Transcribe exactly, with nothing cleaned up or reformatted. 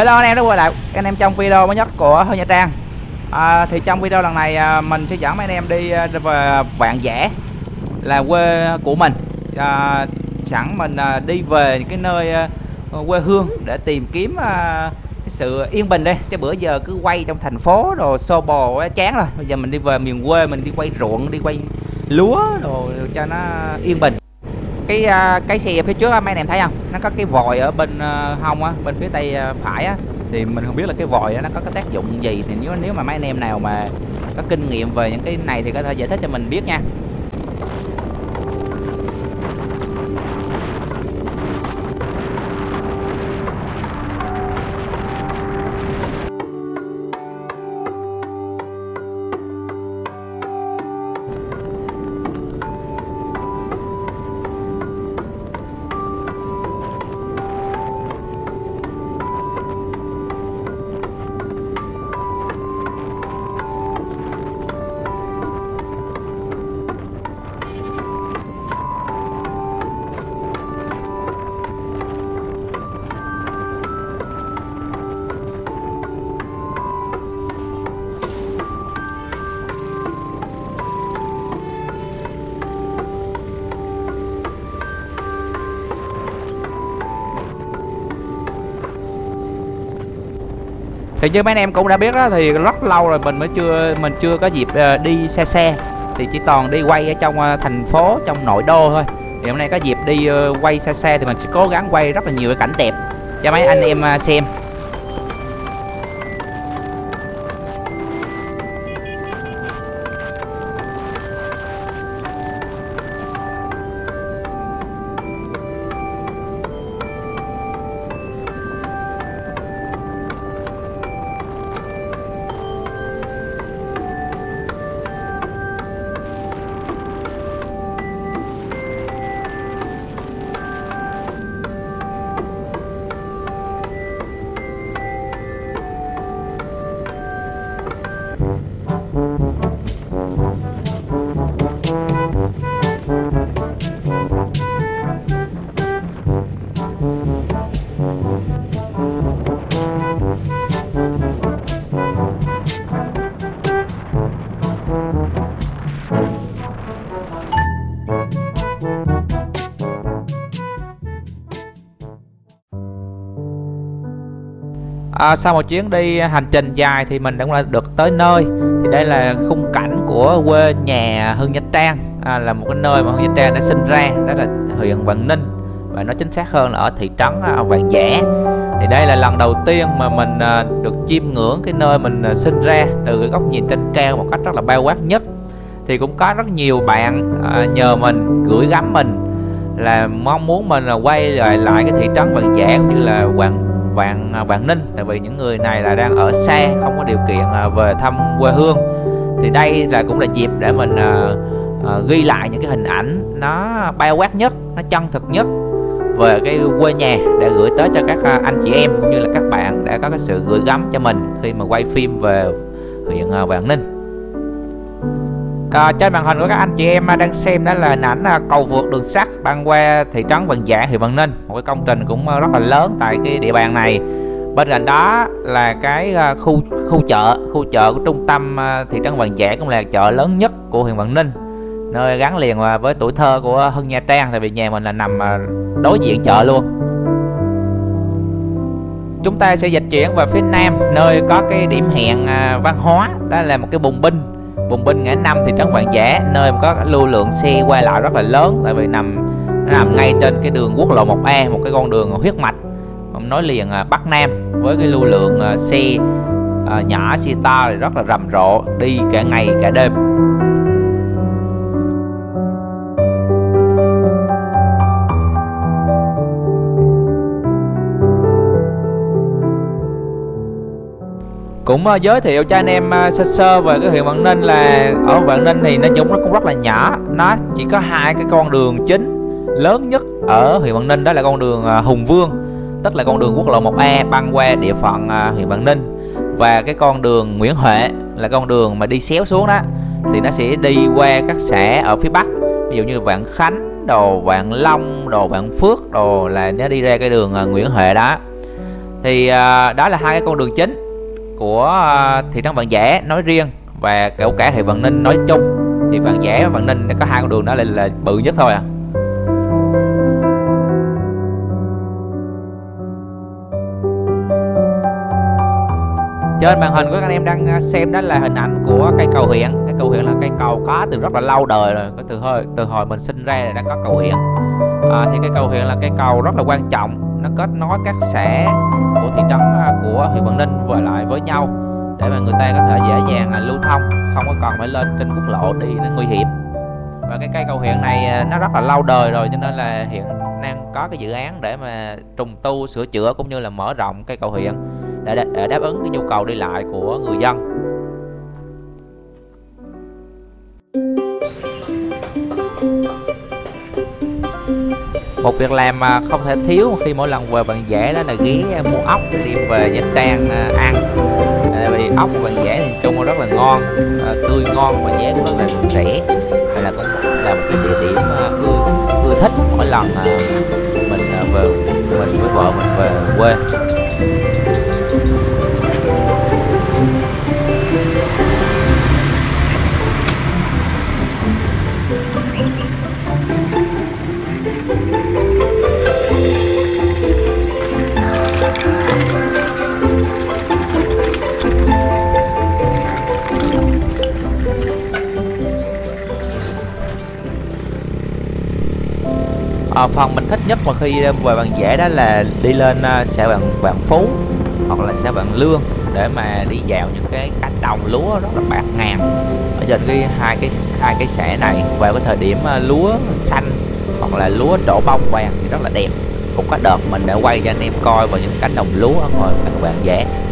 Hello anh em đã quay lại anh em trong video mới nhất của Hưng Nha Trang. à, Thì trong video lần này à, mình sẽ dẫn mấy anh em đi về Vạn Giã, là quê của mình. à, Sẵn mình à, đi về cái nơi à, quê hương để tìm kiếm à, cái sự yên bình đi. Chứ bữa giờ cứ quay trong thành phố rồi xô bồ chán rồi. Bây giờ mình đi về miền quê, mình đi quay ruộng, đi quay lúa rồi cho nó yên bình. Cái cái xe phía trước mấy anh em thấy không, nó có cái vòi ở bên hông á, bên phía tay phải á, thì mình không biết là cái vòi đó, nó có cái tác dụng gì, thì nếu nếu mà mấy anh em nào mà có kinh nghiệm về những cái này thì có thể giải thích cho mình biết nha. Thì như mấy anh em cũng đã biết đó, thì rất lâu rồi mình mới chưa mình chưa có dịp đi xe xe thì chỉ toàn đi quay ở trong thành phố, trong nội đô thôi. Thì hôm nay có dịp đi quay xe xe thì mình sẽ cố gắng quay rất là nhiều cái cảnh đẹp cho mấy anh em xem. À, sau một chuyến đi hành trình dài thì mình cũng đã được tới nơi. Thì đây là khung cảnh của quê nhà Hưng Nha Trang, à, là một cái nơi mà Hưng Nha Trang đã sinh ra, đó là huyện Vạn Ninh và nó chính xác hơn là ở thị trấn à, Vạn Giã. Thì đây là lần đầu tiên mà mình à, được chiêm ngưỡng cái nơi mình à, sinh ra từ cái góc nhìn trên cao một cách rất là bao quát nhất. Thì cũng có rất nhiều bạn à, nhờ mình, gửi gắm mình là mong muốn mình là quay lại lại cái thị trấn Vạn Giã cũng như là Vạn Vạn Vạn Ninh, tại vì những người này là đang ở xa, không có điều kiện về thăm quê hương. Thì đây là cũng là dịp để mình uh, ghi lại những cái hình ảnh nó bao quát nhất, nó chân thực nhất về cái quê nhà để gửi tới cho các anh chị em cũng như là các bạn đã có cái sự gửi gắm cho mình khi mà quay phim về huyện Vạn Ninh. À, trên màn hình của các anh chị em đang xem đó là hình ảnh cầu vượt đường sắt băng qua thị trấn Vạn Giã, huyện Vạn Ninh. Một cái công trình cũng rất là lớn tại cái địa bàn này. Bên cạnh đó là cái khu khu chợ, khu chợ của trung tâm thị trấn Vạn Giã cũng là chợ lớn nhất của huyện Vạn Ninh, nơi gắn liền với tuổi thơ của Hưng Nha Trang, tại vì nhà mình là nằm đối diện chợ luôn. Chúng ta sẽ dịch chuyển về phía nam, nơi có cái điểm hẹn văn hóa, đó là một cái bùng binh. Vùng binh ngã năm thị trấn Vạn Giã, nơi có lưu lượng xe qua lại rất là lớn, tại vì nằm nó nằm ngay trên cái đường quốc lộ một A, một cái con đường huyết mạch nói liền Bắc Nam, với cái lưu lượng xe nhỏ, xe to thì rất là rầm rộ, đi cả ngày cả đêm. Cũng giới thiệu cho anh em sơ sơ về cái huyện Vạn Ninh, là ở Vạn Ninh thì nó chúng nó cũng rất là nhỏ, nó chỉ có hai cái con đường chính lớn nhất ở huyện Vạn Ninh, đó là con đường Hùng Vương, tức là con đường quốc lộ một A băng qua địa phận huyện Vạn Ninh, và cái con đường Nguyễn Huệ là con đường mà đi xéo xuống đó, thì nó sẽ đi qua các xã ở phía bắc, ví dụ như Vạn Khánh, đồ Vạn Long, đồ Vạn Phước, đồ là nó đi ra cái đường Nguyễn Huệ đó. Thì à, đó là hai cái con đường chính của à, thị trấn Vạn Giã nói riêng và kiểu cả thị Vạn Ninh nói chung. Thì Vạn Giã và Vạn Ninh có hai con đường đó là, là bự nhất thôi à. Trên màn hình của các anh em đang xem đó là hình ảnh của cây cầu Hiển. Cái cầu Hiển là cây cầu có từ rất là lâu đời rồi, từ hồi từ hồi mình sinh ra là đã có cầu Hiển. À, thì cái cầu Hiển là cây cầu rất là quan trọng, nó kết nối các xã của thị trấn của huyện Vạn Ninh và lại với nhau để mà người ta có thể dễ dàng lưu thông, không có còn phải lên trên quốc lộ đi nó nguy hiểm. Và cái cây cầu Hiển này nó rất là lâu đời rồi cho nên là hiện đang có cái dự án để mà trùng tu sửa chữa cũng như là mở rộng cây cầu Hiển để, để đáp ứng cái nhu cầu đi lại của người dân. Một việc làm mà không thể thiếu khi mỗi lần về Vạn Giã đó là ghé mua ốc để đem về Nha Trang ăn. Vì ốc Vạn Giã thì chung rất là ngon, tươi ngon và giá cũng rất là rẻ. Hay là cũng là một cái địa điểm ưa, ưa thích mỗi lần mình về, mình với vợ mình về quê. À, phần mình thích nhất mà khi về Vạn Giã đó là đi lên xe Vạn Vạn Phú hoặc là xe Vạn Lương để mà đi dạo những cái cánh đồng lúa rất là bạt ngàn ở trên cái hai cái hai cái xã này. Vào cái thời điểm lúa xanh hoặc là lúa đổ bông vàng thì rất là đẹp. Cũng có đợt mình đã quay cho anh em coi vào những cánh đồng lúa ở ngoài Vạn Giã.